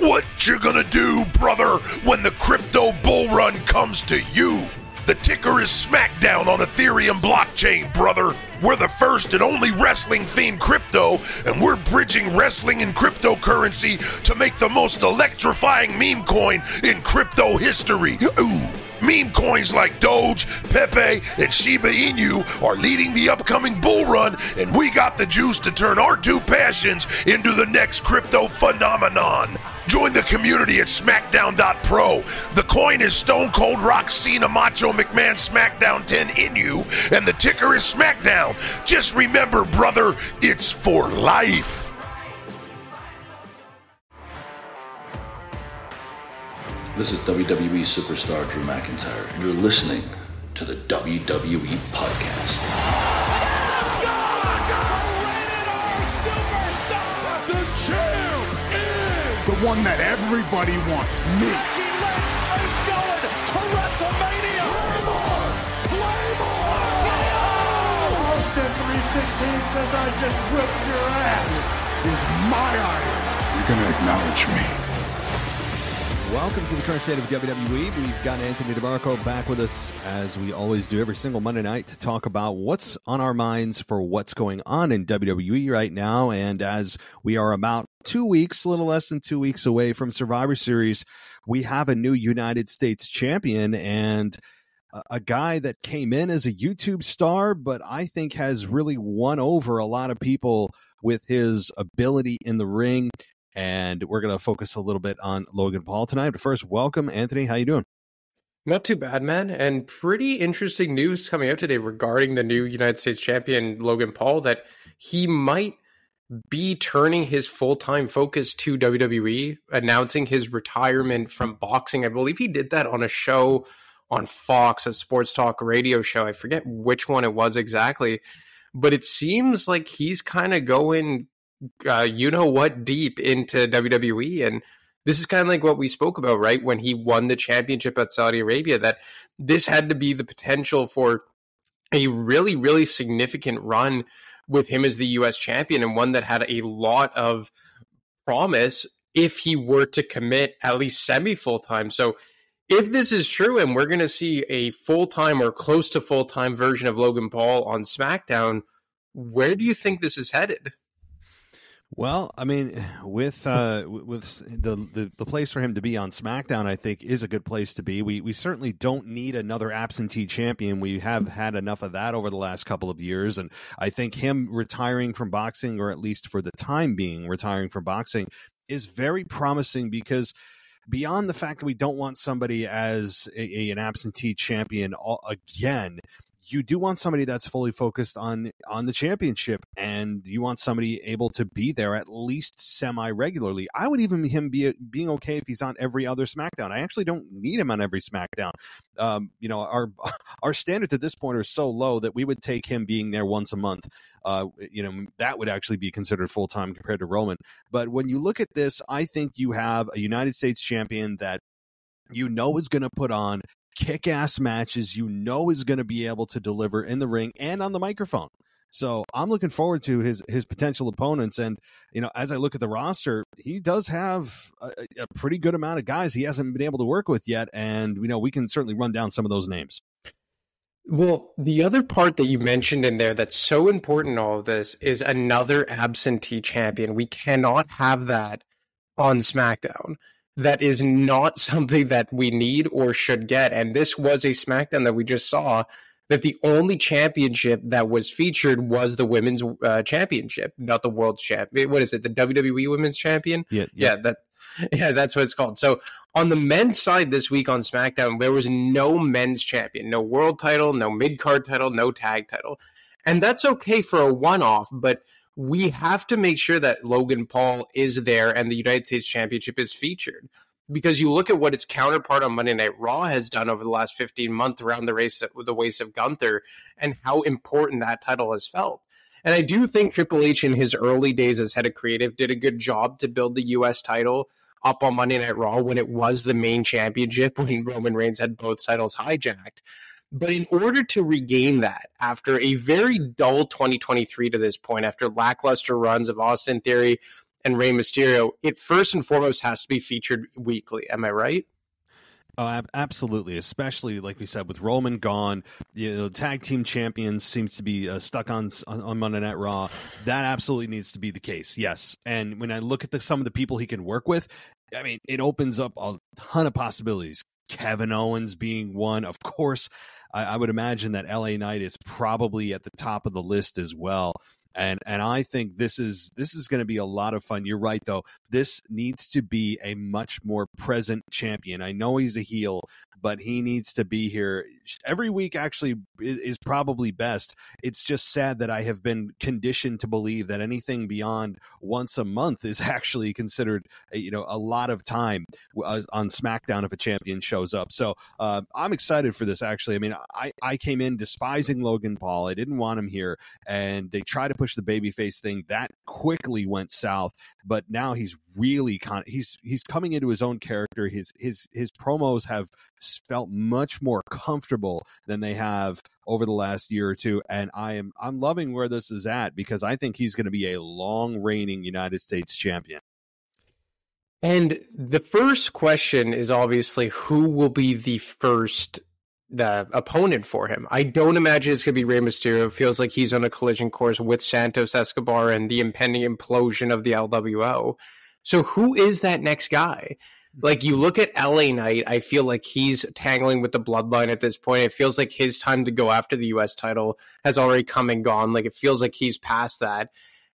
What you gonna do, brother, when the crypto bull run comes to you? The ticker is SmackDown on Ethereum blockchain, brother. We're the first and only wrestling-themed crypto, and we're bridging wrestling and cryptocurrency to make the most electrifying meme coin in crypto history. Ooh. Meme coins like Doge, Pepe, and Shiba Inu are leading the upcoming bull run, and we got the juice to turn our two passions into the next crypto phenomenon. Join the community at smackdown.pro. The coin is Stone Cold Rock Cena Macho McMahon SmackDown 10 Inu, and the ticker is SmackDown. Just remember, brother, it's for life. This is WWE superstar Drew McIntyre, and you're listening to the WWE Podcast. One that everybody wants, me. Becky Lynch is going to WrestleMania. Playmore! Playmore! Oh! Austin 316 says I just whipped your ass. This is my iron. You're going to acknowledge me. Welcome to the current state of WWE. We've got Anthony DeMarco back with us, as we always do every single Monday night, to talk about what's on our minds for what's going on in WWE right now. And as we are about 2 weeks, a little less than 2 weeks away from Survivor Series, we have a new United States champion, and a guy that came in as a YouTube star, but I think has really won over a lot of people with his ability in the ring. And we're going to focus a little bit on Logan Paul tonight. But first, welcome, Anthony. How you doing? Not too bad, man. And pretty interesting news coming out today regarding the new United States champion, Logan Paul, that he might be turning his full-time focus to WWE, announcing his retirement from boxing. I believe he did that on a show on Fox, a sports talk radio show. I forget which one it was exactly, but it seems like he's kind of going you-know-what deep into WWE. And this is kind of like what we spoke about, right, when he won the championship at Saudi Arabia, that this had to be the potential for a really, really significant run with him as the U.S. champion, and one that had a lot of promise if he were to commit at least semi-full-time. So if this is true, and we're going to see a full-time or close to full-time version of Logan Paul on SmackDown, where do you think this is headed? Well, I mean, with the place for him to be on SmackDown, I think, is a good place to be. We certainly don't need another absentee champion. We have had enough of that over the last couple of years, and I think him retiring from boxing, or at least for the time being retiring from boxing, is very promising, because beyond the fact that we don't want somebody as an absentee champion again, you do want somebody that's fully focused on the championship, and you want somebody able to be there at least semi-regularly. I would even being okay if he's on every other SmackDown. I actually don't need him on every SmackDown. You know, our standards at this point are so low that we would take him being there once a month. You know, that would actually be considered full-time compared to Roman. But when you look at this, I think you have a United States champion that you know is going to put on kick-ass matches, you know is going to be able to deliver in the ring and on the microphone. So I'm looking forward to his potential opponents. And, you know, as I look at the roster, he does have a pretty good amount of guys he hasn't been able to work with yet. And, you know, we can certainly run down some of those names. Well, the other part that you mentioned in there that's so important in all of this is another absentee champion. We cannot have that on SmackDown. That is not something that we need or should get. And this was a SmackDown that we just saw that the only championship that was featured was the women's championship, not the world's champion. What is it? The WWE Women's Champion? Yeah. That's what it's called. So on the men's side this week on SmackDown, there was no men's champion, no world title, no mid-card title, no tag title. And that's okay for a one-off, but we have to make sure that Logan Paul is there and the United States Championship is featured, because you look at what its counterpart on Monday Night Raw has done over the last 15 months around the waist of Gunther, and how important that title has felt. And I do think Triple H in his early days as head of creative did a good job to build the U.S. title up on Monday Night Raw when it was the main championship, when Roman Reigns had both titles hijacked. But in order to regain that after a very dull 2023 to this point, after lackluster runs of Austin Theory and Rey Mysterio, it first and foremost has to be featured weekly. Am I right? Oh, absolutely. Especially, like we said, with Roman gone, you know, tag team champions seems to be stuck on Monday Night Raw. That absolutely needs to be the case. Yes. And when I look at some of the people he can work with, I mean, it opens up a ton of possibilities. Kevin Owens being one. Of course, I would imagine that LA Knight is probably at the top of the list as well. And I think this is going to be a lot of fun. You're right, though. This needs to be a much more present champion. I know he's a heel, but he needs to be here every week. Actually, is probably best. It's just sad that I have been conditioned to believe that anything beyond once a month is actually considered, you know, a lot of time on SmackDown if a champion shows up. So I'm excited for this. Actually, I mean, I came in despising Logan Paul. I didn't want him here, and they tried to push the babyface thing that quickly went south, but now he's really he's coming into his own character. His promos have felt much more comfortable than they have over the last year or two, and I'm loving where this is at, because I think he's going to be a long reigning United States champion. And the first question is obviously who will be the first opponent for him. I don't imagine it's going to be Rey Mysterio. It feels like he's on a collision course with Santos Escobar and the impending implosion of the LWO. So who is that next guy? Like, you look at LA Knight, I feel like he's tangling with the bloodline at this point. It feels like his time to go after the U.S. title has already come and gone. Like, it feels like he's past that.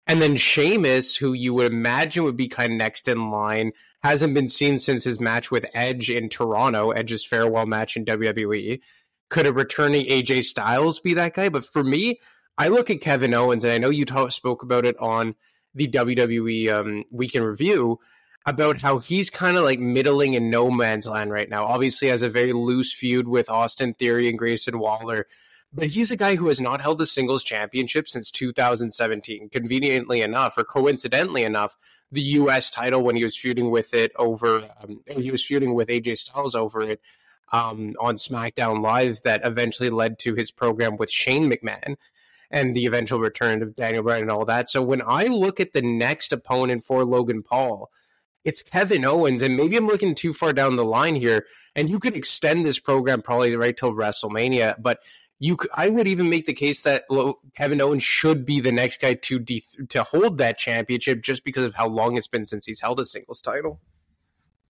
And then Sheamus, who you would imagine would be kind of next in line, hasn't been seen since his match with Edge in Toronto, Edge's farewell match in WWE. Could a returning AJ Styles be that guy? But for me, I look at Kevin Owens, and I know you spoke about it on the WWE Weekend Review, about how he's kind of like middling in no man's land right now. Obviously has a very loose feud with Austin Theory and Grayson Waller, but he's a guy who has not held a singles championship since 2017. Conveniently enough, or coincidentally enough, the U.S. title, when he was feuding with it over, he was feuding with AJ Styles over it on SmackDown Live, that eventually led to his program with Shane McMahon and the eventual return of Daniel Bryan and all that. So when I look at the next opponent for Logan Paul, it's Kevin Owens, and maybe I'm looking too far down the line here, and you could extend this program probably right till WrestleMania, but I would even make the case that Kevin Owens should be the next guy to hold that championship, just because of how long it's been since he's held a singles title.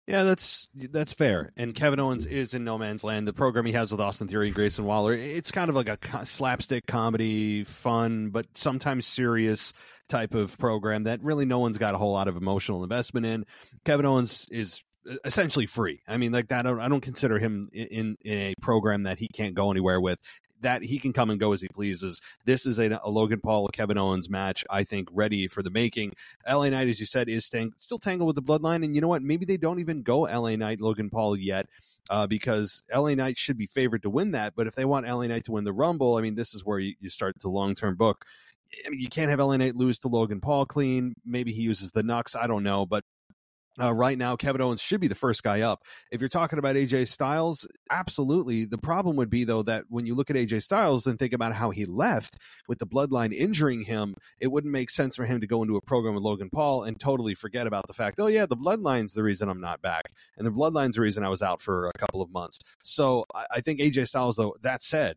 Yeah, that's fair. And Kevin Owens is in no man's land. The program he has with Austin Theory and Grayson Waller, it's kind of like a slapstick comedy, fun, but sometimes serious type of program that really no one's got a whole lot of emotional investment in. Kevin Owens is essentially free. I mean, like that, I don't consider him in a program that he can't go anywhere with. That he can come and go as he pleases. This is a Logan Paul, Kevin Owens match, I think, ready for the making. LA Knight, as you said, is still tangled with the bloodline. And you know what? Maybe they don't even go LA Knight, Logan Paul yet, because LA Knight should be favored to win that. But if they want LA Knight to win the Rumble, I mean, this is where you start to long-term book. I mean, you can't have LA Knight lose to Logan Paul clean. Maybe he uses the Nux. I don't know. But right now, Kevin Owens should be the first guy up. If you're talking about AJ Styles, absolutely. The problem would be, though, that when you look at AJ Styles and think about how he left with the bloodline injuring him, it wouldn't make sense for him to go into a program with Logan Paul and totally forget about the fact, oh, yeah, the bloodline's the reason I'm not back. And the bloodline's the reason I was out for a couple of months. So I think AJ Styles, though, that said,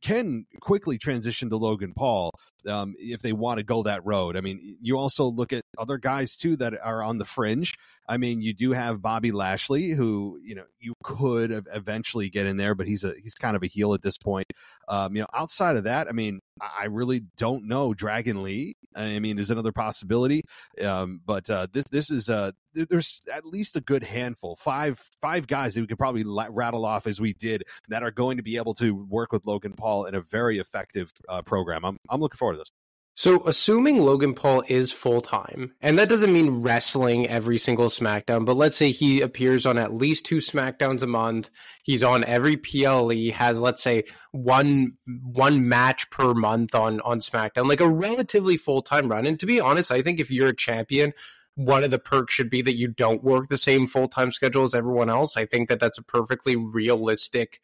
can quickly transition to Logan Paul if they want to go that road. I mean, you also look at other guys, too, that are on the fringe. I mean, you do have Bobby Lashley, who, you know, you could eventually get in there, but he's kind of a heel at this point. You know, outside of that, I mean, I really don't know. Dragon Lee, I mean, is another possibility. But this is there's at least a good handful, five guys that we could probably rattle off as we did that are going to be able to work with Logan Paul in a very effective program. I'm looking forward to this. So assuming Logan Paul is full-time, and that doesn't mean wrestling every single SmackDown, but let's say he appears on at least 2 SmackDowns a month, he's on every PLE, has, let's say, one match per month on SmackDown, like a relatively full-time run. And to be honest, I think if you're a champion, one of the perks should be that you don't work the same full-time schedule as everyone else. I think that's a perfectly realistic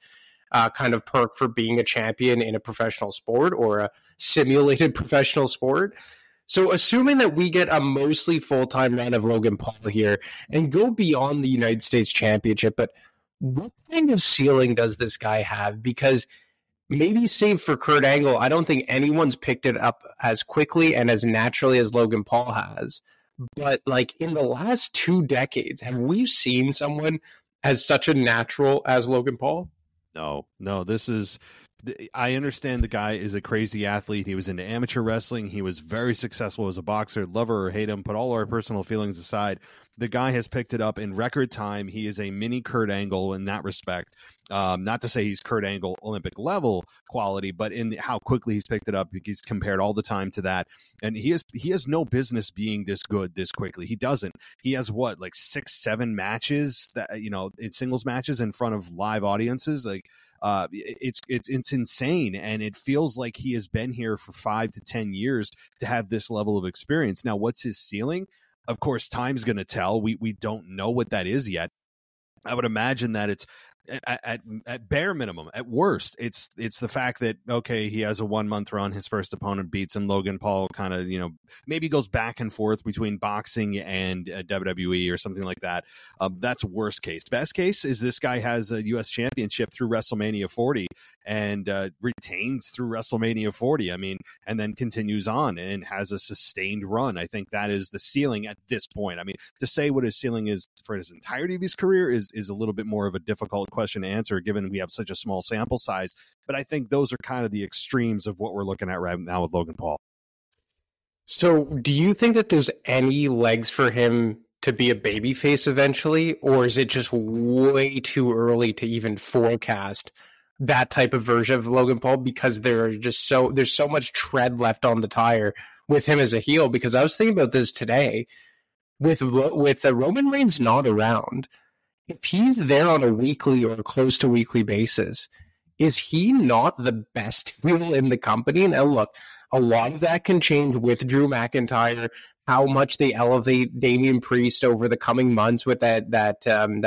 kind of perk for being a champion in a professional sport or a simulated professional sport. So assuming that we get a mostly full-time run of Logan Paul here and go beyond the United States Championship, but what kind of ceiling does this guy have? Because maybe save for Kurt Angle, I don't think anyone's picked it up as quickly and as naturally as Logan Paul has. But like in the last 2 decades, have we seen someone as such a natural as Logan Paul? No, this is... I understand the guy is a crazy athlete. He was into amateur wrestling. He was very successful as a boxer. Love or hate him, put all our personal feelings aside, the guy has picked it up in record time. He is a mini Kurt Angle in that respect. Not to say he's Kurt Angle Olympic level quality, but in how quickly he's picked it up, he's compared all the time to that. And he has no business being this good this quickly. He doesn't. He has what, like 6-7 matches that, you know, in singles matches in front of live audiences. Like, it's insane, and it feels like he has been here for 5 to 10 years to have this level of experience. Now, what's his ceiling? Of course, time's going to tell. We don't know what that is yet. I would imagine that it's at bare minimum, at worst, it's the fact that, okay, he has a 1 month run. His first opponent beats him. Logan Paul kind of, you know, maybe goes back and forth between boxing and WWE or something like that. That's worst case. Best case is this guy has a U.S. championship through WrestleMania 40 and retains through WrestleMania 40. I mean, and then continues on and has a sustained run. I think that is the ceiling at this point. I mean, to say what his ceiling is for his entirety of his career is a little bit more of a difficult question to answer, given we have such a small sample size. But I think those are kind of the extremes of what we're looking at right now with Logan Paul. So do you think that there's any legs for him to be a babyface eventually, or is it just way too early to even forecast that type of version of Logan Paul, because there's so much tread left on the tire with him as a heel? Because I was thinking about this today with Roman Reigns not around. If he's there on a weekly or close to weekly basis, is he not the best heel in the company? Now, look, a lot of that can change with Drew McIntyre, how much they elevate Damian Priest over the coming months with that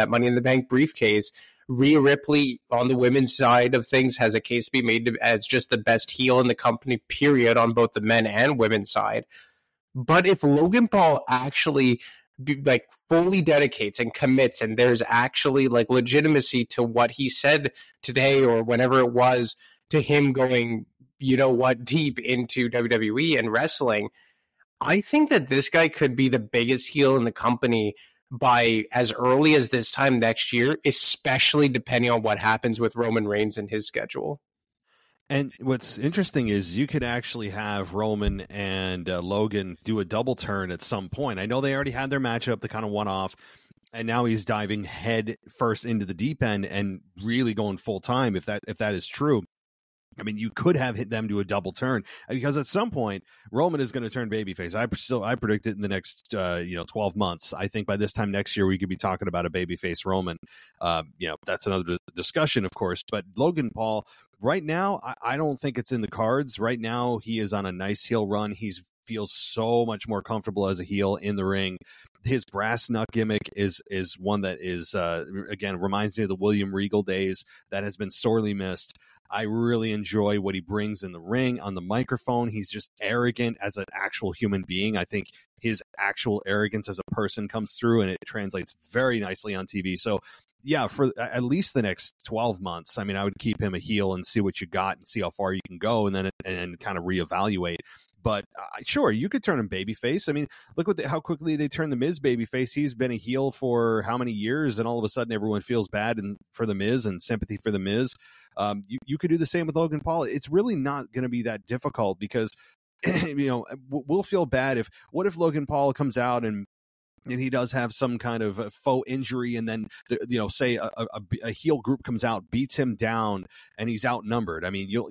Money in the Bank briefcase. Rhea Ripley on the women's side of things has a case to be made as just the best heel in the company, period, on both the men and women's side. But if Logan Paul actually fully dedicates and commits, and there's actually like legitimacy to what he said today or whenever it was, to him going, you know what, deep into WWE and wrestling, I think that this guy could be the biggest heel in the company by as early as this time next year, especially depending on what happens with Roman Reigns and his schedule. And what's interesting is you could actually have Roman and Logan do a double turn at some point. I know they already had their matchup, the kind of one-off, and now he's diving head first into the deep end and really going full-time, if that is true. I mean, you could have hit them to a double turn, because at some point Roman is going to turn babyface. I predict it in the next 12 months. I think by this time next year we could be talking about a babyface Roman. That's another discussion, of course. But Logan Paul, right now, I don't think it's in the cards. Right now, he is on a nice heel run. He's feels so much more comfortable as a heel in the ring. His brass nut gimmick is one that is again reminds me of the William Regal days that has been sorely missed. I really enjoy what he brings in the ring on the microphone. He's just arrogant as an actual human being. I think his actual arrogance as a person comes through, and it translates very nicely on TV. So yeah, for at least the next 12 months, I mean, I would keep him a heel and see what you got and see how far you can go, and then and kind of reevaluate. But sure, you could turn him babyface. I mean, look how quickly they turned the Miz babyface. He's been a heel for how many years, and all of a sudden everyone feels bad for the Miz and sympathy for the Miz. You could do the same with Logan Paul. It's really not going to be that difficult, because we'll feel bad if Logan Paul comes out and he does have some kind of a faux injury, and then say a heel group comes out, beats him down, and he's outnumbered. I mean, you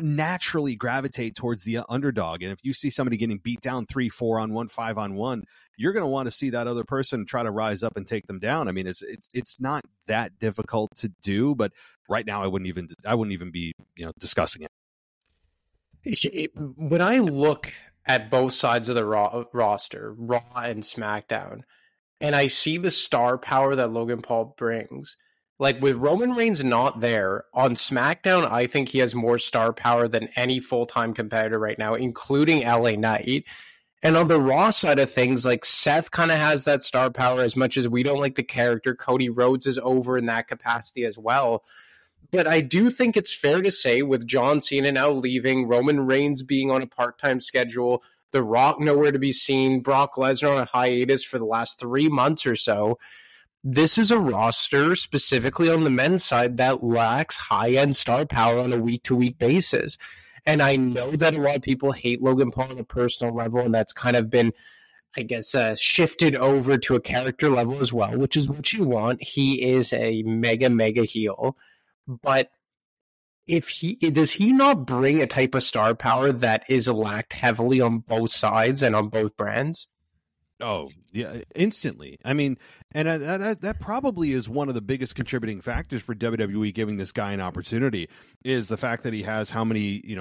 naturally gravitate towards the underdog, and if you see somebody getting beat down 3-4-on-1, 5-on-1, you're going to want to see that other person try to rise up and take them down. I mean, it's not that difficult to do, but right now I wouldn't even be discussing it. When I look at both sides of the roster, Raw and SmackDown, and I see the star power that Logan Paul brings, like with Roman Reigns not there, on SmackDown, I think he has more star power than any full-time competitor right now, including LA Knight. And on the Raw side of things, like, Seth kind of has that star power. As much as we don't like the character, Cody Rhodes is over in that capacity as well. But I do think it's fair to say, with John Cena now leaving, Roman Reigns being on a part-time schedule, The Rock nowhere to be seen, Brock Lesnar on a hiatus for the last 3 months or so, this is a roster, specifically on the men's side, that lacks high-end star power on a week-to-week basis. And I know that a lot of people hate Logan Paul on a personal level, and that's kind of been, I guess, shifted over to a character level as well, which is what you want. He is a mega, mega heel. But if he does he not bring a type of star power that is lacked heavily on both sides and on both brands? Oh, yeah, instantly. I mean, and that probably is one of the biggest contributing factors for WWE giving this guy an opportunity, is the fact that he has how many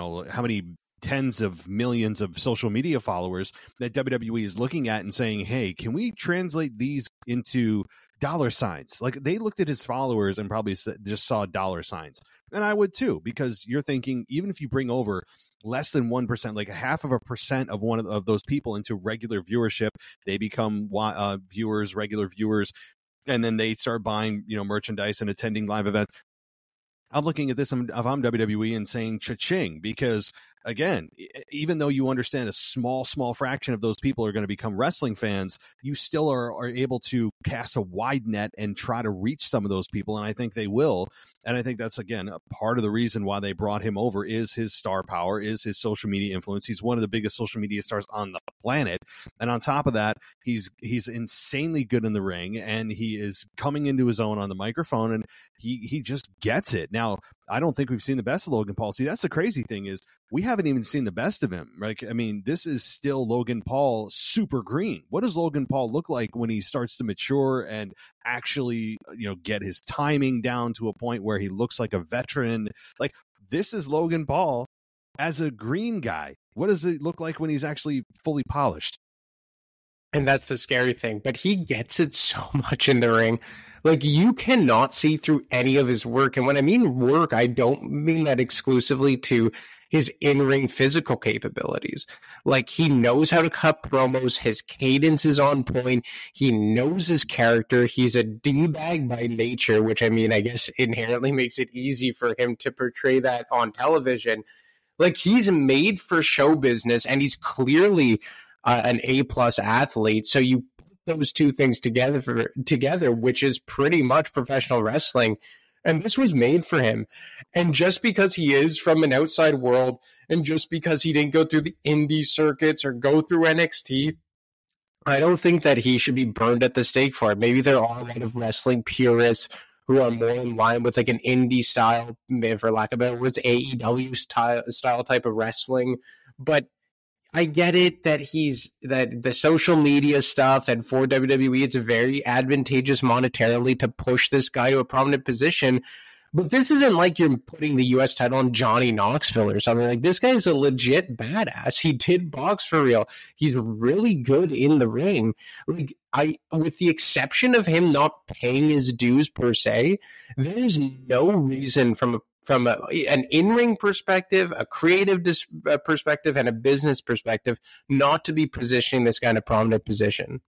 tens of millions of social media followers that WWE is looking at and saying, hey, can we translate these into dollar signs? Like, they looked at his followers and probably just saw dollar signs. And I would too, because you're thinking, even if you bring over less than 1%, like 0.5% of one of those people into regular viewership, they become viewers, regular viewers, and then they start buying, merchandise and attending live events. I'm looking at this if I'm WWE and saying cha-ching, because again, even though you understand a small fraction of those people are going to become wrestling fans, you still are able to cast a wide net and try to reach some of those people. And I think they will. And I think that's, again, a part of the reason why they brought him over is his star power, is his social media influence. He's one of the biggest social media stars on the planet. And on top of that, he's insanely good in the ring, and he is coming into his own on the microphone, and he just gets it. Now, I don't think we've seen the best of Logan Paul. See, that's the crazy thing, is we haven't even seen the best of him. Like, I mean, this is still Logan Paul super green. What does Logan Paul look like when he starts to mature and actually, get his timing down to a point where he looks like a veteran? Like, this is Logan Paul as a green guy. What does it look like when he's actually fully polished? And that's the scary thing, but he gets it so much in the ring. Like, you cannot see through any of his work. And when I mean work, I don't mean that exclusively to his in-ring physical capabilities. Like, he knows how to cut promos. His cadence is on point. He knows his character. He's a D-bag by nature, which, I mean, I guess inherently makes it easy for him to portray that on television. Like, he's made for show business, and he's clearly an A-plus athlete. So you put those two things together, which is pretty much professional wrestling. And this was made for him. And just because he is from an outside world, and just because he didn't go through the indie circuits or go through NXT, I don't think that he should be burned at the stake for it. Maybe there are a lot of wrestling purists who are more in line with, like, an indie style, for lack of better words, AEW style type of wrestling. But I get it that that the social media stuff, and for WWE, it's very advantageous monetarily to push this guy to a prominent position. But this isn't like you're putting the U.S. title on Johnny Knoxville or something. Like, this guy's a legit badass. He did box for real. He's really good in the ring. Like, with the exception of him not paying his dues per se, there's no reason from an in-ring perspective, a creative perspective, and a business perspective, not to be positioning this kind of prominent position.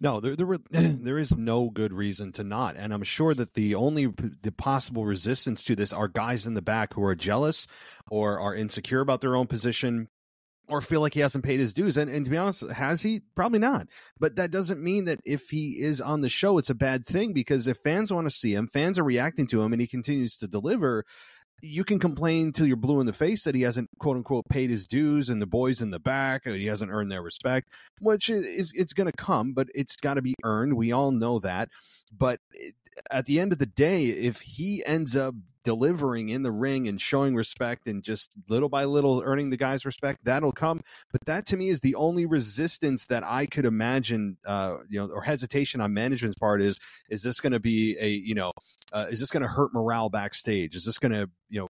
No, there is no good reason to not. And I'm sure that the possible resistance to this are guys in the back who are jealous or are insecure about their own position, or feel like he hasn't paid his dues. And to be honest, has he? Probably not. But that doesn't mean that if he is on the show, it's a bad thing, because if fans want to see him, fans are reacting to him, and he continues to deliver. You can complain till you're blue in the face that he hasn't, quote unquote, paid his dues, and the boys in the back, he hasn't earned their respect, which is, it's going to come, but it's got to be earned. We all know that. But at the end of the day, if he ends up delivering in the ring and showing respect and just little by little earning the guy's respect, that'll come. But that, to me, is the only resistance that I could imagine, or hesitation on management's part is this going to be is this going to hurt morale backstage? Is this going to,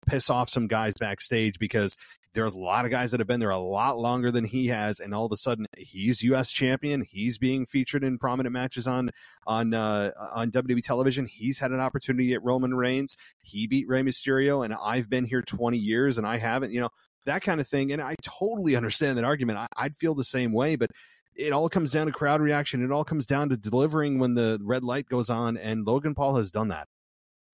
piss off some guys backstage, because there's a lot of guys that have been there a lot longer than he has, and all of a sudden he's U.S. champion, he's being featured in prominent matches on WWE television, he's had an opportunity at Roman Reigns, he beat Rey Mysterio, and I've been here 20 years and I haven't. that kind of thing. And I totally understand that argument. I'd feel the same way, but it all comes down to crowd reaction. It all comes down to delivering when the red light goes on, and Logan Paul has done that.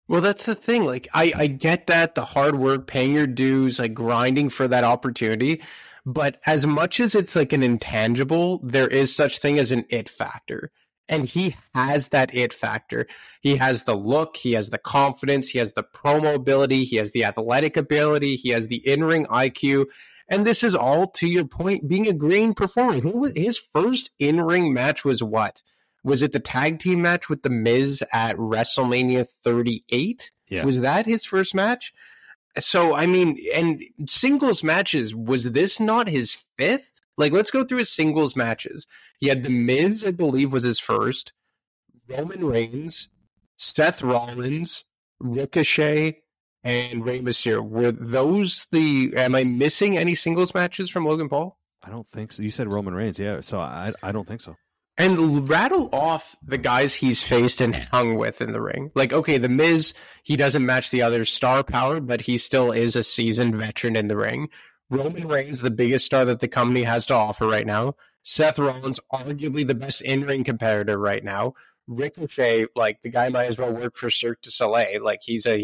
Well, that's the thing. Like, I get that, the hard work, paying your dues, like grinding for that opportunity. But as much as it's like an intangible, there is such thing as an it factor. And he has that it factor. He has the look. He has the confidence. He has the promo ability. He has the athletic ability. He has the in-ring IQ. And this is all, to your point, being a green performer. His first in-ring match was what? Was it the tag team match with The Miz at WrestleMania 38? Yeah. Was that his first match? So, I mean, and singles matches, was this not his fifth? Like, let's go through his singles matches. He had The Miz, I believe, was his first. Roman Reigns, Seth Rollins, Ricochet, and Rey Mysterio. Were those the... Am I missing any singles matches from Logan Paul? I don't think so. You said Roman Reigns, yeah, so I don't think so. And rattle off the guys he's faced and hung with in the ring. Like, okay, The Miz, he doesn't match the other star power, but he still is a seasoned veteran in the ring. Roman Reigns, the biggest star that the company has to offer right now. Seth Rollins, arguably the best in-ring competitor right now. Ricochet, like, the guy might as well work for Cirque du Soleil. Like, he's a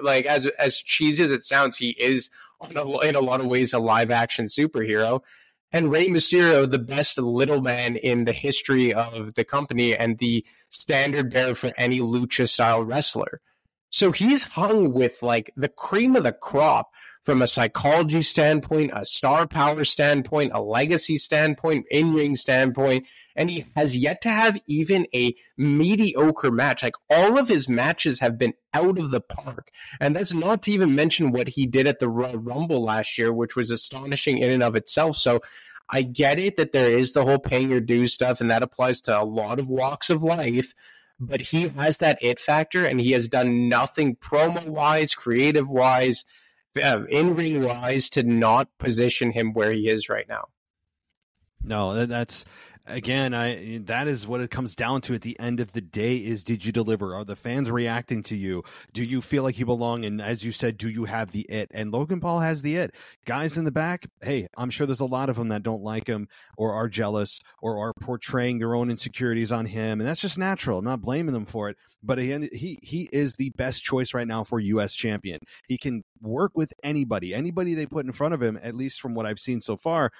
like, as cheesy as it sounds, he is, in a lot of ways, a live-action superhero. And Rey Mysterio, the best little man in the history of the company and the standard bearer for any lucha-style wrestler. So he's hung with, like, the cream of the crop from a psychology standpoint, a star power standpoint, a legacy standpoint, in-ring standpoint, and he has yet to have even a mediocre match. Like, all of his matches have been out of the park. And that's not to even mention what he did at the Royal Rumble last year, which was astonishing in and of itself. So I get it that there is the whole paying your dues stuff, and that applies to a lot of walks of life. But he has that it factor, and he has done nothing promo-wise, creative-wise, in-ring wise to not position him where he is right now. No, that's, again, that is what it comes down to at the end of the day is, did you deliver? Are the fans reacting to you? Do you feel like you belong? And as you said, do you have the it? And Logan Paul has the it. Guys in the back, hey, I'm sure there's a lot of them that don't like him or are jealous or are portraying their own insecurities on him. And that's just natural. I'm not blaming them for it. But he is the best choice right now for U.S. champion. He can work with anybody they put in front of him, at least from what I've seen so far.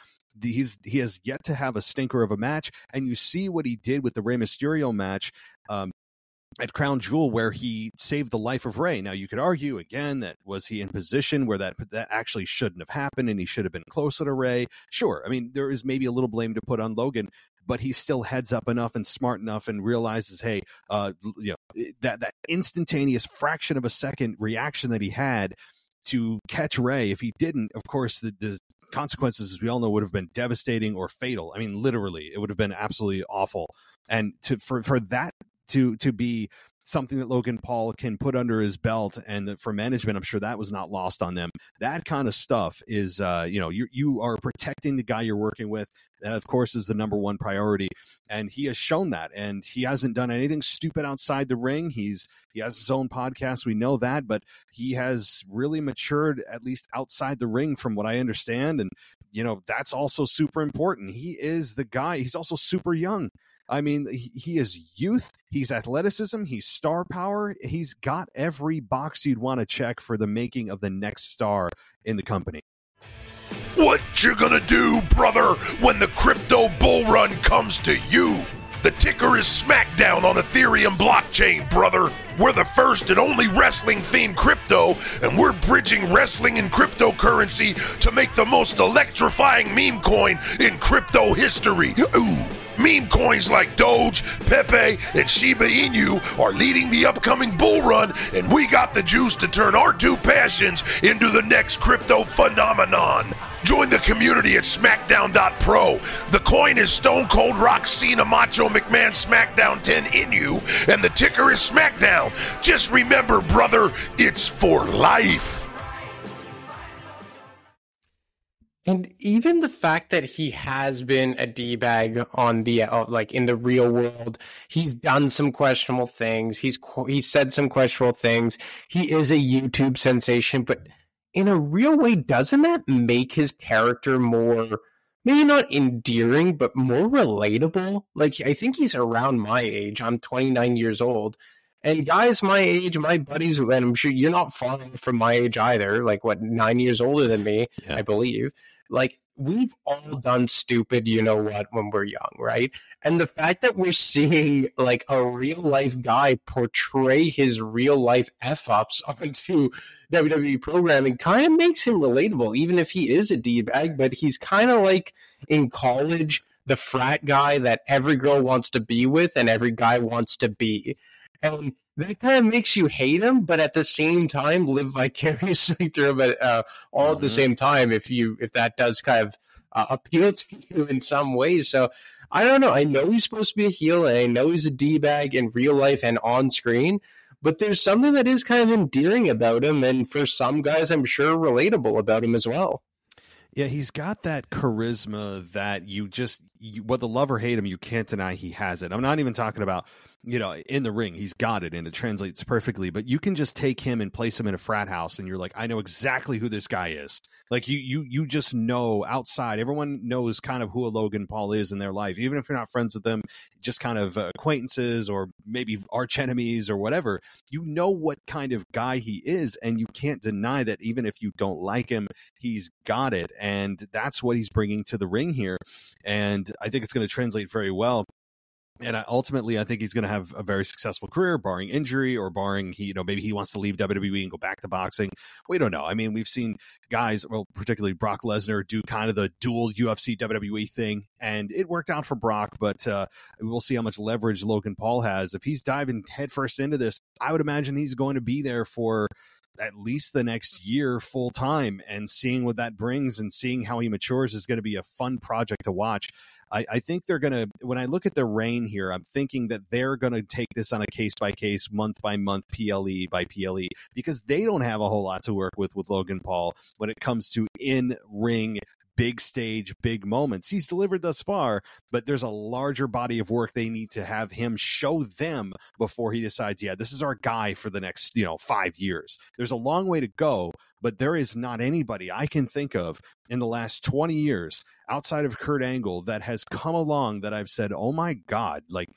He has yet to have a stinker of a match, and you see what he did with the Rey Mysterio match at Crown Jewel, where he saved the life of Rey. Now, you could argue, again, that was he in position where that actually shouldn't have happened and he should have been closer to Rey? Sure. I mean, there is maybe a little blame to put on Logan, but he still heads up enough and smart enough and realizes, hey, you know, that instantaneous fraction of a second reaction that he had to catch Rey. If he didn't, of course, the consequences, as we all know, would have been devastating or fatal. I mean, literally, it would have been absolutely awful. And for that to be something that Logan Paul can put under his belt, and for management, I'm sure that was not lost on them. That kind of stuff is, you know, you are protecting the guy you're working with. That, of course, is the number one priority. And he has shown that, and he hasn't done anything stupid outside the ring. He has his own podcast. We know that, but he has really matured, at least outside the ring, from what I understand. And, you know, that's also super important. He is the guy. He's also super young. I mean, he is youth, he's athleticism, he's star power. He's got every box you'd want to check for the making of the next star in the company. What you gonna do, brother, when the crypto bull run comes to you? The ticker is SmackDown on Ethereum blockchain, brother. We're the first and only wrestling-themed crypto, and we're bridging wrestling and cryptocurrency to make the most electrifying meme coin in crypto history. Ooh. Meme coins like Doge, Pepe, and Shiba Inu are leading the upcoming bull run, and we got the juice to turn our two passions into the next crypto phenomenon. Join the community at SmackDown.pro. The coin is Stone Cold Rock Cena Macho McMahon SmackDown 10 Inu, and the ticker is SmackDown. Just remember, brother, it's for life. And even the fact that he has been a D-bag on the like in the real world, he's done some questionable things. He said some questionable things. He is a YouTube sensation, but in a real way, doesn't that make his character more, maybe not endearing, but more relatable? Like, I think he's around my age. I'm 29 years old. And guys my age, my buddies, and I'm sure you're not far from my age either, like, what, 9 years older than me, yeah. I believe. Like, we've all done stupid, you know what, when we're young, right? And the fact that we're seeing, like, a real-life guy portray his real-life F-ups onto WWE programming kind of makes him relatable, even if he is a D-bag, but he's kind of like, in college, the frat guy that every girl wants to be with and every guy wants to be. And that kind of makes you hate him, but at the same time, live vicariously through him all at the same time. If that does kind of appeal to you in some ways, so I don't know. I know he's supposed to be a heel, and I know he's a D-bag in real life and on screen. But there's something that is kind of endearing about him, and for some guys, I'm sure relatable about him as well. Yeah, he's got that charisma that whether love or hate him, you can't deny he has it. I'm not even talking about, you know, in the ring, he's got it and it translates perfectly, but you can just take him and place him in a frat house and you're like, I know exactly who this guy is. Like you just know outside, everyone knows kind of who a Logan Paul is in their life. Even if you're not friends with them, just kind of acquaintances or maybe arch enemies or whatever, you know what kind of guy he is. And you can't deny that even if you don't like him, he's got it. And that's what he's bringing to the ring here. And I think it's going to translate very well. And ultimately, I think he's going to have a very successful career, barring injury or barring, maybe he wants to leave WWE and go back to boxing. We don't know. I mean, we've seen guys, well, particularly Brock Lesnar, do kind of the dual UFC WWE thing. And it worked out for Brock, but we'll see how much leverage Logan Paul has. If he's diving headfirst into this, I would imagine he's going to be there for at least the next year full time. And seeing what that brings and seeing how he matures is going to be a fun project to watch. I think they're going to, when I look at the reign here, I'm thinking that they're going to take this on a case-by-case, month-by-month, PLE by PLE, because they don't have a whole lot to work with Logan Paul when it comes to in-ring, big stage, big moments. He's delivered thus far, but there's a larger body of work they need to have him show them before he decides, yeah, this is our guy for the next, 5 years. There's a long way to go, but there is not anybody I can think of in the last 20 years outside of Kurt Angle that has come along that I've said, oh my God, like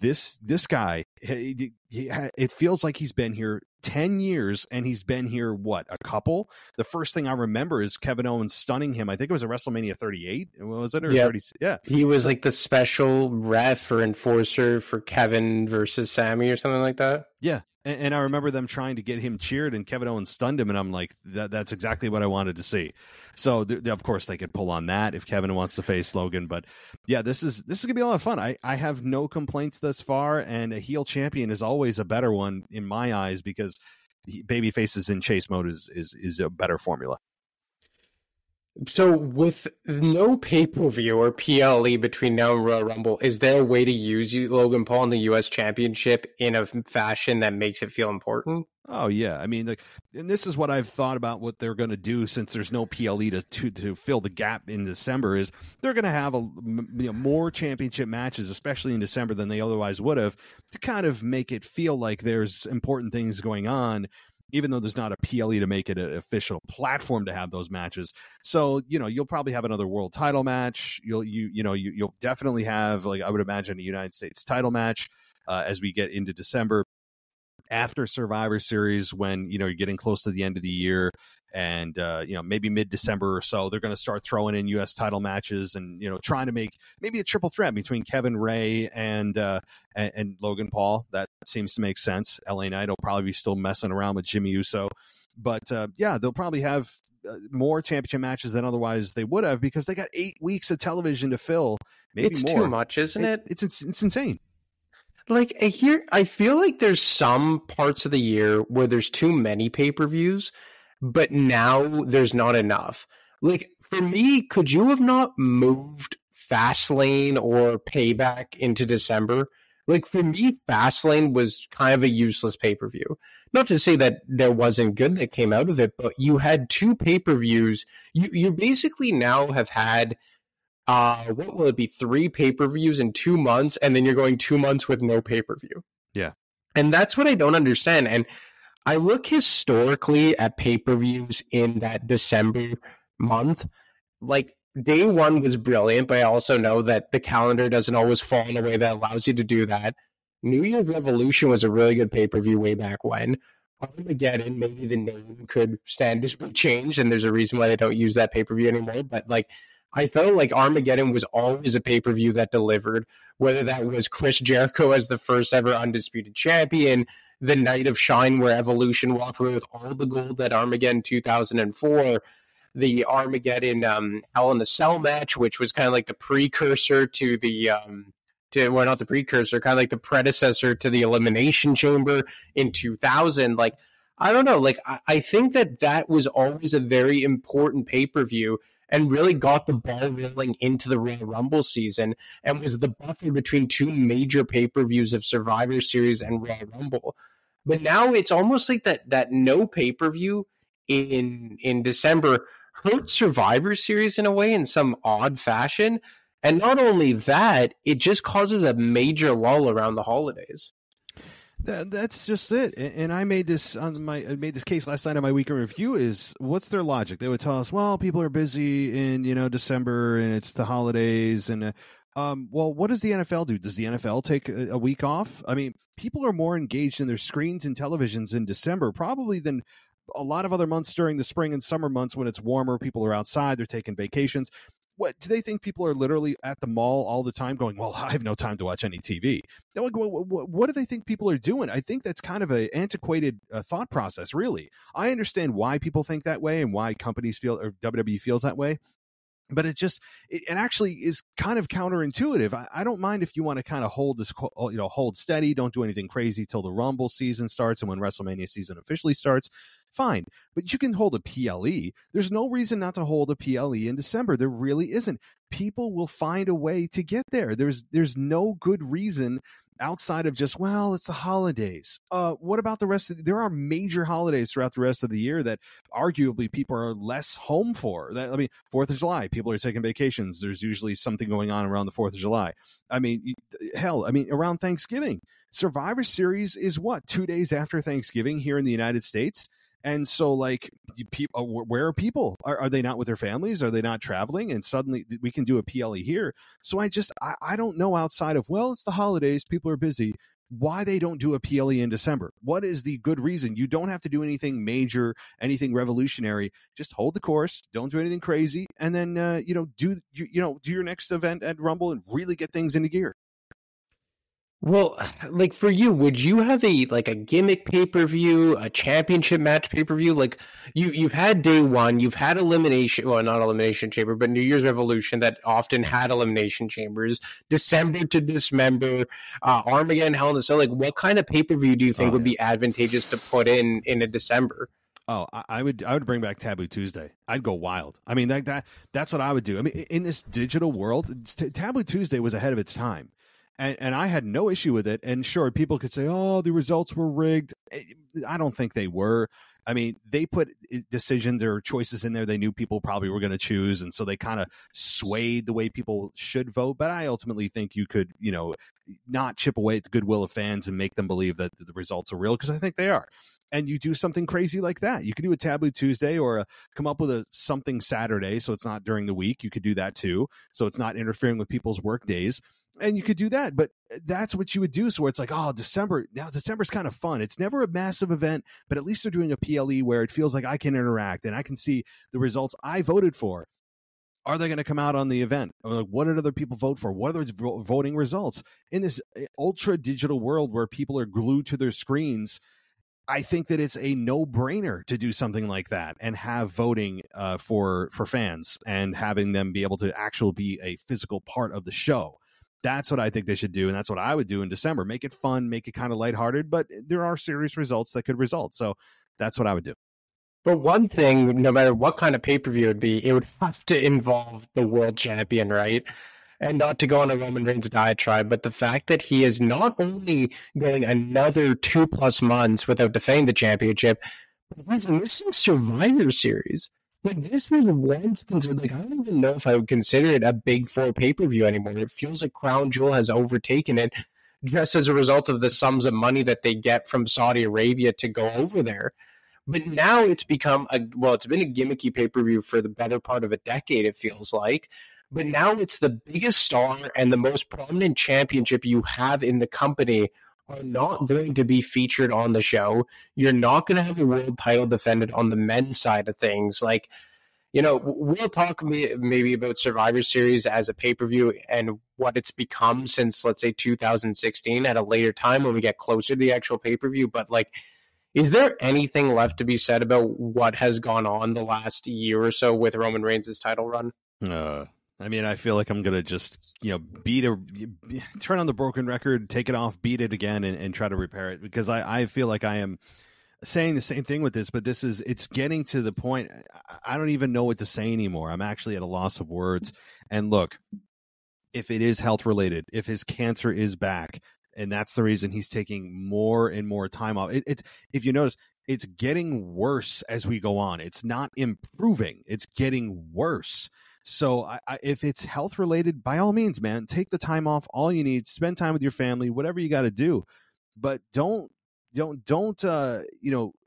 this guy, it feels like he's been here 10 years and he's been here, what, a couple? The first thing I remember is Kevin Owens stunning him. I think it was at WrestleMania 38. Was it? Or yeah. 30, yeah. He was like the special ref or enforcer for Kevin versus Sammy or something like that. Yeah. And I remember them trying to get him cheered and Kevin Owens stunned him. And I'm like, that's exactly what I wanted to see. So of course they could pull on that if Kevin wants to face Logan. But yeah, this is going to be a lot of fun. I have no complaints thus far. And a heel champion is always a better one in my eyes, because babyfaces in chase mode is a better formula. So with no pay-per-view or PLE between now and Royal Rumble, is there a way to use Logan Paul in the U.S. Championship in a fashion that makes it feel important? Oh, yeah. I mean, and this is what I've thought about what they're going to do since there's no PLE to fill the gap in December is they're going to have more championship matches, especially in December, than they otherwise would have, to kind of make it feel like there's important things going on, even though there's not a PLE to make it an official platform to have those matches. So, you'll probably have another world title match. You'll definitely have, like, I would imagine, a United States title match as we get into December after Survivor Series, when, you're getting close to the end of the year. And, maybe mid-December or so, they're going to start throwing in U.S. title matches and, trying to make maybe a triple threat between Kevin, Ray and Logan Paul. That seems to make sense. LA Knight will probably be still messing around with Jimmy Uso. But, yeah, they'll probably have more championship matches than otherwise they would have, because they got 8 weeks of television to fill. Maybe it's more. Too much, isn't it? It's insane. Like, I feel like there's some parts of the year where there's too many pay-per-views, but now there's not enough. Like, for me, could you have not moved Fastlane or Payback into December? Like, for me, Fastlane was kind of a useless pay-per-view. Not to say that there wasn't good that came out of it, but you had two pay-per-views. You basically now have had, what will it be, 3 pay-per-views in 2 months, and then you're going 2 months with no pay-per-view. Yeah. And that's what I don't understand. And I look historically at pay-per-views in that December month. Like, day one was brilliant, but I also know that the calendar doesn't always fall in a way that allows you to do that. New Year's Revolution was a really good pay-per-view way back when. Armageddon, maybe the name could stand to be changed, and there's a reason why they don't use that pay-per-view anymore. But, like, I felt like Armageddon was always a pay-per-view that delivered, whether that was Chris Jericho as the first ever undisputed champion, the night of Shine where Evolution walked away with all the gold at Armageddon 2004, the Armageddon Hell in a Cell match, which was kind of like the precursor to the... kind of like the predecessor to the Elimination Chamber in 2000. Like, I don't know. Like, I think that was always a very important pay-per-view and really got the ball rolling into the Royal Rumble season and was the buffer between two major pay-per-views of Survivor Series and Royal Rumble. But now it's almost like that no pay-per-view in December hurt Survivor Series in a way, in some odd fashion. And not only that, it just causes a major lull around the holidays. That's just it. And I made this case last night on my weekend review. Is what's their logic? They would tell us, well, people are busy in December and it's the holidays. And well, what does the NFL do? Does the NFL take a week off? I mean, people are more engaged in their screens and televisions in December probably than a lot of other months during the spring and summer months when it's warmer. People are outside. They're taking vacations. What do they think? People are literally at the mall all the time going, well, I have no time to watch any TV. Like, what do they think people are doing? I think that's kind of an antiquated thought process, really. I understand why people think that way and why companies feel, or WWE feels that way. But it just, it actually is kind of counterintuitive. I don't mind if you want to kind of hold this, hold steady. Don't do anything crazy till the Rumble season starts and when WrestleMania season officially starts. Fine. But you can hold a PLE. There's no reason not to hold a PLE in December. There really isn't. People will find a way to get there. There's no good reason outside of just, well, it's the holidays. What about the rest of there are major holidays throughout the rest of the year that arguably people are less home for. That, I mean, 4th of July, people are taking vacations. There's usually something going on around the 4th of July. I mean, hell, around Thanksgiving. Survivor Series is what, 2 days after Thanksgiving here in the United States? And so, like, people, where are people? Are they not with their families? Are they not traveling? And suddenly we can do a PLE here. So I don't know, outside of, well, it's the holidays, people are busy, why they don't do a PLE in December. What is the good reason? You don't have to do anything major, anything revolutionary. Just hold the course. Don't do anything crazy. And then, do your next event at Rumble and really get things into gear. Well, like, for you, would you have a gimmick pay-per-view, a championship match pay-per-view? Like, you've had day one, you've had elimination, well, not Elimination Chamber, but New Year's Revolution that often had Elimination Chambers, December to Dismember, Armageddon, Hell in a Cell. Like, what kind of pay-per-view do you think would be advantageous to put in a December? Oh, I would bring back Taboo Tuesday. I'd go wild. I mean, that's what I would do. I mean, in this digital world, Taboo Tuesday was ahead of its time. And I had no issue with it. And sure, people could say, oh, the results were rigged. I don't think they were. I mean, they put decisions or choices in there they knew people probably were going to choose. And so they kind of swayed the way people should vote. But I ultimately think you could, not chip away at the goodwill of fans and make them believe that the results are real, because I think they are. And you do something crazy like that. You could do a Taboo Tuesday, or come up with a something Saturday, so it's not during the week. You could do that too, so it's not interfering with people's work days. And you could do that, but that's what you would do. So it's like, oh, December. Now December's kind of fun. It's never a massive event, but at least they're doing a PLE where it feels like I can interact and I can see the results I voted for. Are they going to come out on the event? Like, what did other people vote for? What are the voting results? In this ultra digital world where people are glued to their screens, I think that it's a no-brainer to do something like that and have voting for fans and having them be able to actually be a physical part of the show. That's what I think they should do, and that's what I would do in December. Make it fun, make it kind of lighthearted, but there are serious results that could result. So that's what I would do. But one thing, no matter what kind of pay-per-view it would be, it would have to involve the world champion, right? And not to go on a Roman Reigns diatribe, but the fact that he is not only going another 2+ months without defending the championship, but he's missing Survivor Series. Like, this is one instance where, like, I don't even know if I would consider it a Big Four pay-per-view anymore. It feels like Crown Jewel has overtaken it. just as a result of the sums of money that they get from Saudi Arabia to go over there. But now it's become it's been a gimmicky pay-per-view for the better part of a decade, it feels like. But now it's the biggest star and the most prominent championship you have in the company are not going to be featured on the show. You're not going to have a world title defended on the men's side of things. Like, you know, we'll talk maybe about Survivor Series as a pay-per-view and what it's become since, let's say, 2016 at a later time when we get closer to the actual pay-per-view. But, like, is there anything left to be said about what has gone on the last year or so with Roman Reigns' title run? I mean, I feel like I'm going to just, turn on the broken record, take it off, beat it again, and try to repair it. Because I feel like I am saying the same thing with this, but it's getting to the point. I don't even know what to say anymore. I'm actually at a loss of words. And look, if it is health related, if his cancer is back, and that's the reason he's taking more and more time off. It's if you notice, it's getting worse as we go on. It's not improving. It's getting worse. So if it's health related, by all means, man, take the time off all you need. Spend time with your family, whatever you got to do. But don't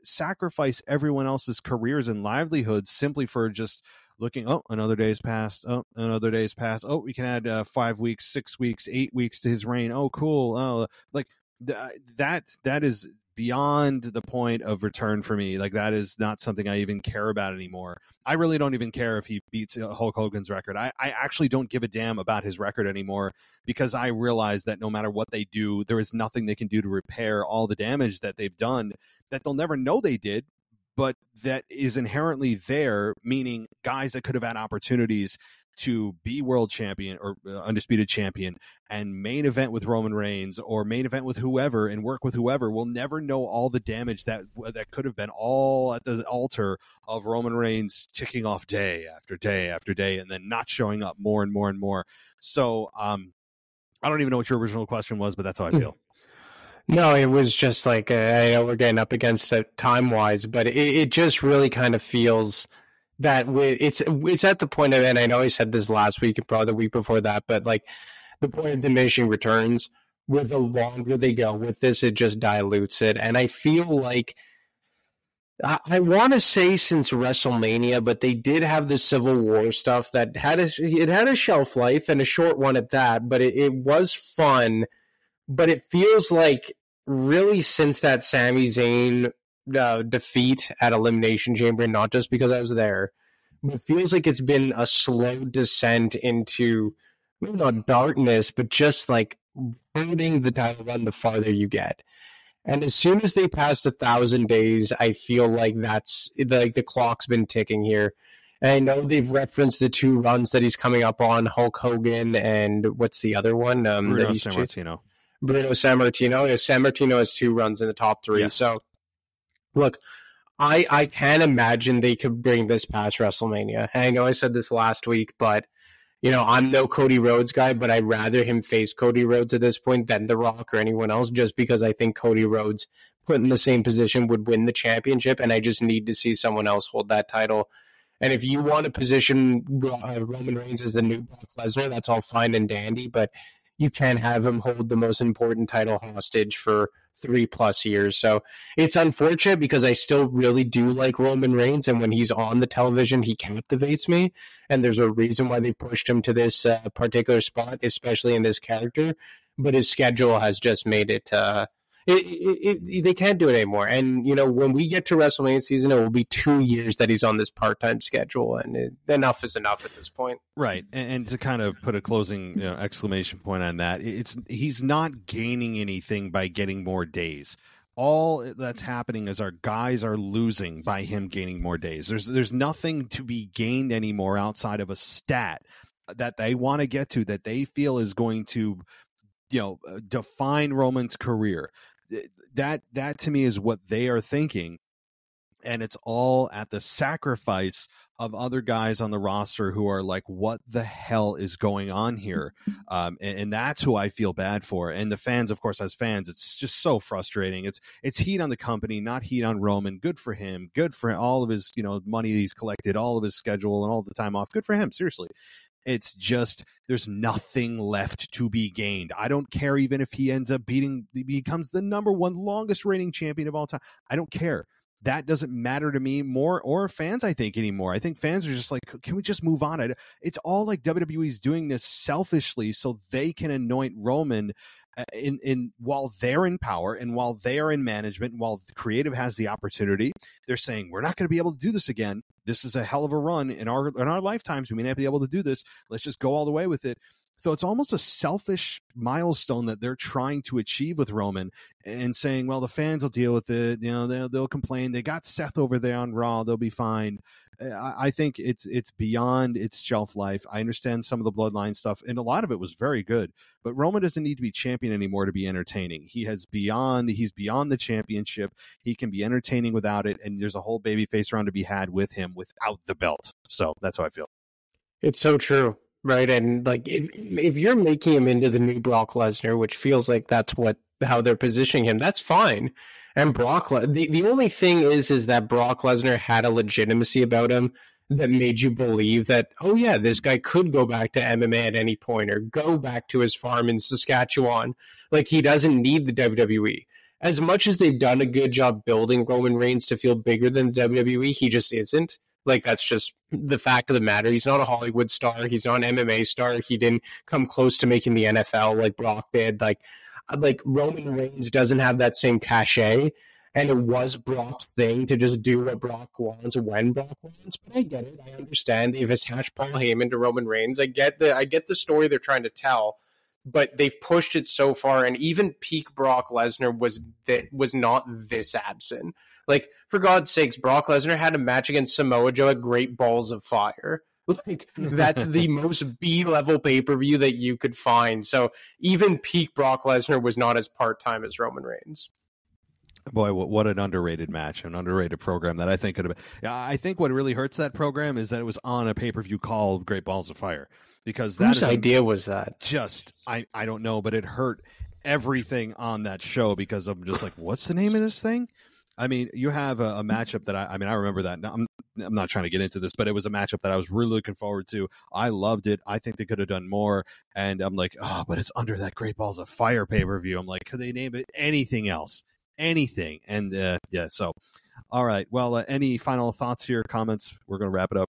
sacrifice everyone else's careers and livelihoods simply for just looking, another day's passed. Oh, another day's passed. Oh, we can add 5 weeks, 6 weeks, 8 weeks to his reign. Oh, cool. Oh, like that is beyond the point of return for me. Like, that is not something I even care about anymore. I really don't even care if he beats Hulk Hogan's record. I actually don't give a damn about his record anymore, because I realize that no matter what they do, there is nothing they can do to repair all the damage that they've done, that they'll never know they did, but that is inherently there, meaning guys that could have had opportunities to be world champion or undisputed champion and main event with Roman Reigns or main event with whoever and work with whoever will never know all the damage that could have been, all at the altar of Roman Reigns ticking off day after day after day and then not showing up more and more and more. So I don't even know what your original question was, but that's how I feel. No, it was just like, I know we're getting up against it time-wise, but it just really kind of feels that it's at the point of, and I know I said this last week and probably the week before that, but like the point of diminishing returns, where the longer they go with this, it just dilutes it. And I feel like, I want to say since WrestleMania, but they did have the Civil War stuff that had a shelf life and a short one at that, but it was fun. But it feels like really since that Sami Zayn defeat at Elimination Chamber, and not just because I was there, it feels like it's been a slow descent into, maybe not darkness, but just like hurting the title run the farther you get. And as soon as they passed 1,000 days, I feel like that's like the clock's been ticking here. And I know they've referenced the two runs that he's coming up on, Hulk Hogan and what's the other one? Bruno Sammartino. Sammartino has 2 runs in the top 3. Yes. So, look, I can imagine they could bring this past WrestleMania. I know I said this last week, but, I'm no Cody Rhodes guy, but I'd rather him face Cody Rhodes at this point than The Rock or anyone else, just because I think Cody Rhodes put in the same position would win the championship, and I just need to see someone else hold that title. And if you want to position Roman Reigns as the new Brock Lesnar, that's all fine and dandy, but you can't have him hold the most important title hostage for 3+ years. So it's unfortunate because I still really do like Roman Reigns. And when he's on the television, he captivates me. And there's a reason why they pushed him to this particular spot, especially in his character. But his schedule has just made it, they can't do it anymore. And, when we get to WrestleMania season, it will be 2 years that he's on this part-time schedule, and enough is enough at this point. Right. And to kind of put a closing exclamation point on that, he's not gaining anything by getting more days. All that's happening is our guys are losing by him gaining more days. There's nothing to be gained anymore outside of a stat that they want to get to, that they feel is going to, define Roman's career. That to me is what they are thinking, and it's all at the sacrifice of other guys on the roster who are like, what the hell is going on here? And that's who I feel bad for. And the fans, of course, as fans, it's just so frustrating. It's heat on the company, not heat on Roman. Good for him. Good for all of his money he's collected, all of his schedule and all the time off. Good for him, seriously. It's just, there's nothing left to be gained. I don't care even if he ends up becomes the number one longest reigning champion of all time. I don't care. That doesn't matter to me more or fans, I think, anymore. I think fans are just like, can we just move on? It's all like WWE's doing this selfishly so they can anoint Roman in while they're in power and while they're in management, and while the creative has the opportunity. They're saying, we're not going to be able to do this again. This is a hell of a run in our lifetimes. We may not be able to do this. Let's just go all the way with it. So it's almost a selfish milestone that they're trying to achieve with Roman and saying, well, the fans will deal with it. You know, they'll complain. They got Seth over there on Raw. They'll be fine. I think it's beyond its shelf life. I understand some of the bloodline stuff, and a lot of it was very good, but Roman doesn't need to be champion anymore to be entertaining. He's beyond the championship. He can be entertaining without it. And there's a whole babyface round to be had with him without the belt. So that's how I feel. It's so true. Right, and like if you're making him into the new Brock Lesnar, which feels like that's how they're positioning him, that's fine. And Brock, the only thing is that Brock Lesnar had a legitimacy about him that made you believe that, oh yeah, this guy could go back to MMA at any point or go back to his farm in Saskatchewan. Like, he doesn't need the WWE. As much as they've done a good job building Roman Reigns to feel bigger than the WWE, he just isn't. Like, that's just the fact of the matter. He's not a Hollywood star. He's not an MMA star. He didn't come close to making the NFL like Brock did. Like Roman Reigns doesn't have that same cachet. And it was Brock's thing to just do what Brock wants when Brock wants. But I get it. I understand. They've attached Paul Heyman to Roman Reigns. I get the story they're trying to tell. But they've pushed it so far, and even peak Brock Lesnar was not this absent. Like, for God's sakes, Brock Lesnar had a match against Samoa Joe at Great Balls of Fire. Like, that's the most B-level pay-per-view that you could find. So even peak Brock Lesnar was not as part-time as Roman Reigns. Boy, what an underrated match, an underrated program that I think could have been. I think what really hurts that program is that it was on a pay-per-view called Great Balls of Fire. Because that idea was that? Just, I don't know, but it hurt everything on that show because I'm just like, what's the name of this thing? I mean, you have a matchup that I remember that. Now, I'm not trying to get into this, but it was a matchup that I was really looking forward to. I loved it. I think they could have done more. And I'm like, oh, but it's under that Great Balls of Fire pay-per-view. I'm like, could they name it anything else? Anything. And yeah, so, all right. Well, any final thoughts here, comments? We're going to wrap it up.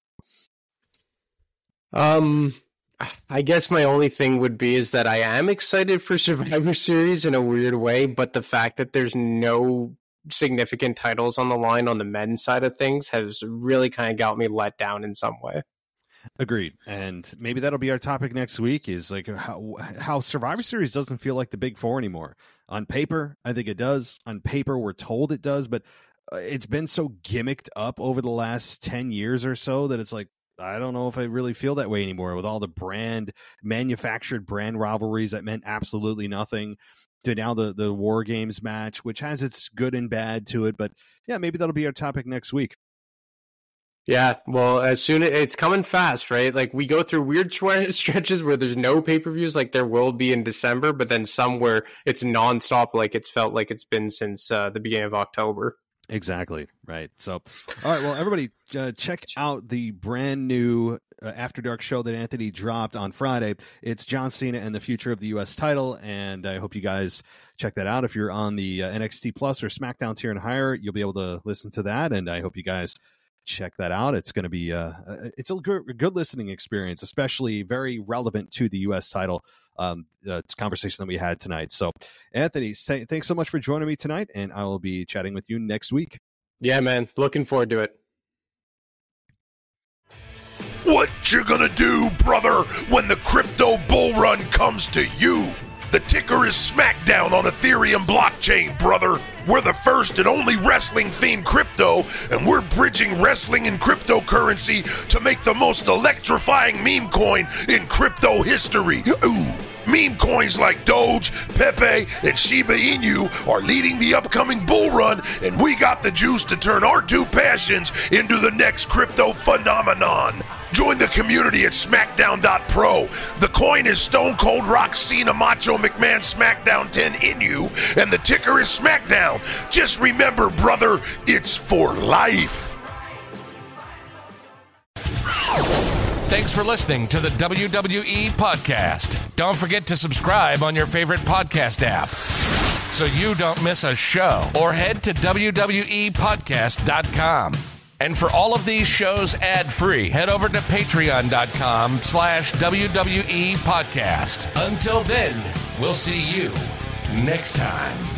I guess my only thing would be is that I am excited for Survivor Series in a weird way, but the fact that there's no significant titles on the line on the men's side of things has really kind of got me let down in some way. Agreed. And maybe that'll be our topic next week, is like how Survivor Series doesn't feel like the Big Four anymore. On paper, I think it does. On paper, we're told it does, but it's been so gimmicked up over the last 10 years or so that it's like, I don't know if I really feel that way anymore with all the manufactured brand rivalries that meant absolutely nothing, to now the War Games match, which has its good and bad to it. But yeah, maybe that'll be our topic next week. Yeah, well, as soon as it's coming fast, right? Like, we go through weird stretches where there's no pay-per-views, like there will be in December, but then somewhere it's nonstop, like it's felt like it's been since the beginning of October. Exactly. Right. So, all right. Well, everybody, check out the brand new After Dark show that Anthony dropped on Friday. It's John Cena and the future of the U.S. title. And I hope you guys check that out. If you're on the NXT Plus or SmackDown tier and higher, you'll be able to listen to that. And I hope you guys check that out. It's going to be it's a good listening experience, especially very relevant to the U.S. title conversation that we had tonight. So, Anthony, thanks so much for joining me tonight, and I will be chatting with you next week. Yeah, man, looking forward to it. What you gonna do, brother, when the crypto bull run comes to you? The ticker is SmackDown on Ethereum blockchain, brother. We're the first and only wrestling-themed crypto, and we're bridging wrestling and cryptocurrency to make the most electrifying meme coin in crypto history. Ooh. Meme coins like Doge, Pepe, and Shiba Inu are leading the upcoming bull run, and we got the juice to turn our two passions into the next crypto phenomenon. Join the community at SmackDown.pro. The coin is Stone Cold Rock Cena Macho McMahon SmackDown 10 Inu, and the ticker is SmackDown. Just remember, brother, it's for life. Thanks for listening to the WWE Podcast. Don't forget to subscribe on your favorite podcast app so you don't miss a show, or head to WWEpodcast.com. And for all of these shows ad-free, head over to patreon.com/WWE Podcast. Until then, we'll see you next time.